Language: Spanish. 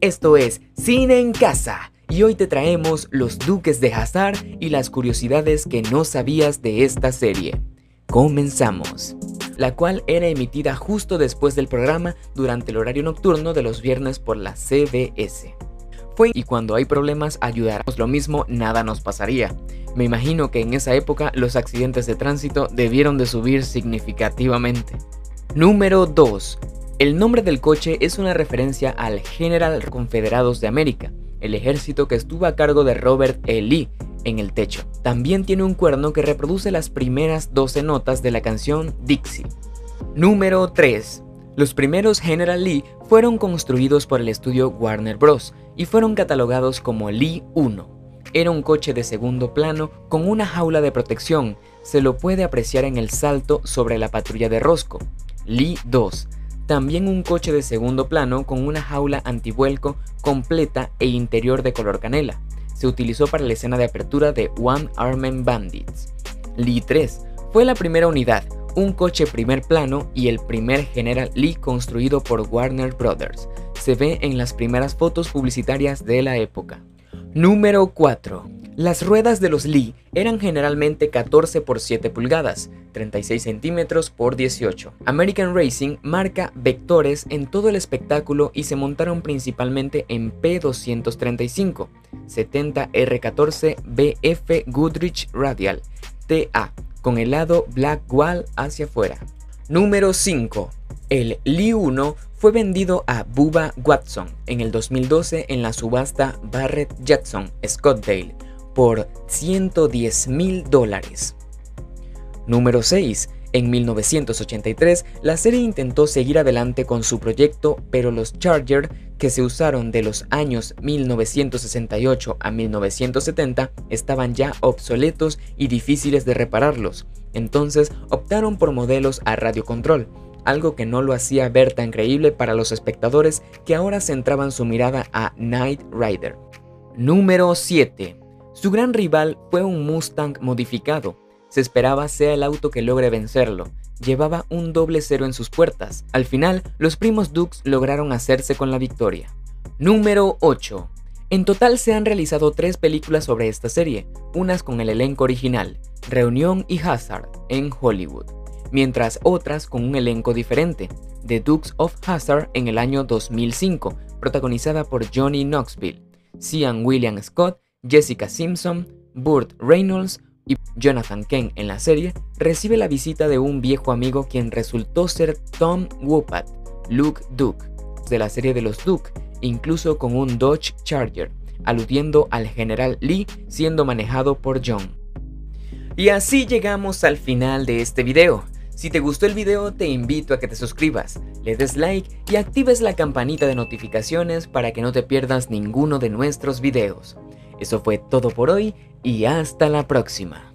Esto es Cine en Casa y hoy te traemos Los Dukes de Hazzard y las curiosidades que no sabías de esta serie. Comenzamos. La cual era emitida justo después del programa durante el horario nocturno de los viernes por la CBS. Y cuando hay problemas ayudarnos, lo mismo nada nos pasaría. Me imagino que en esa época los accidentes de tránsito debieron de subir significativamente. Número 2. El nombre del coche es una referencia al General Confederados de América, el ejército que estuvo a cargo de Robert E. Lee en el techo. También tiene un cuerno que reproduce las primeras 12 notas de la canción Dixie. Número 3. Los primeros General Lee fueron construidos por el estudio Warner Bros. Y fueron catalogados como Lee 1. Era un coche de segundo plano con una jaula de protección. Se lo puede apreciar en el salto sobre la patrulla de Roscoe. Lee 2. También un coche de segundo plano con una jaula antivuelco completa e interior de color canela. Se utilizó para la escena de apertura de One-Armed Bandits. Lee 3 fue la primera unidad, un coche primer plano y el primer General Lee construido por Warner Bros. Se ve en las primeras fotos publicitarias de la época. Número 4. Las ruedas de los Lee eran generalmente 14 por 7 pulgadas, 36 centímetros por 18. American Racing marca vectores en todo el espectáculo y se montaron principalmente en P235, 70R14 BF Goodrich Radial, TA, con el lado Blackwall hacia afuera. Número 5. El Lee 1 fue vendido a Bubba Watson en el 2012 en la subasta Barrett-Jackson, Scottsdale, por $110.000. Número 6. En 1983, la serie intentó seguir adelante con su proyecto, pero los Charger, que se usaron de los años 1968 a 1970, estaban ya obsoletos y difíciles de repararlos. Entonces optaron por modelos a radiocontrol, algo que no lo hacía ver tan creíble para los espectadores que ahora centraban su mirada a Knight Rider. Número 7. Su gran rival fue un Mustang modificado. Se esperaba sea el auto que logre vencerlo. Llevaba un doble cero en sus puertas. Al final, los primos Dukes lograron hacerse con la victoria. Número 8. En total se han realizado 3 películas sobre esta serie, unas con el elenco original, Reunión y Hazzard, en Hollywood, mientras otras con un elenco diferente, The Dukes of Hazzard en el año 2005, protagonizada por Johnny Knoxville, Sean William Scott, Jessica Simpson, Burt Reynolds y Jonathan Kent. En la serie recibe la visita de un viejo amigo quien resultó ser Tom Wopat, Luke Duke, de la serie de los Duke, incluso con un Dodge Charger, aludiendo al General Lee siendo manejado por John. Y así llegamos al final de este video. Si te gustó el video, te invito a que te suscribas, le des like y actives la campanita de notificaciones para que no te pierdas ninguno de nuestros videos. Eso fue todo por hoy y hasta la próxima.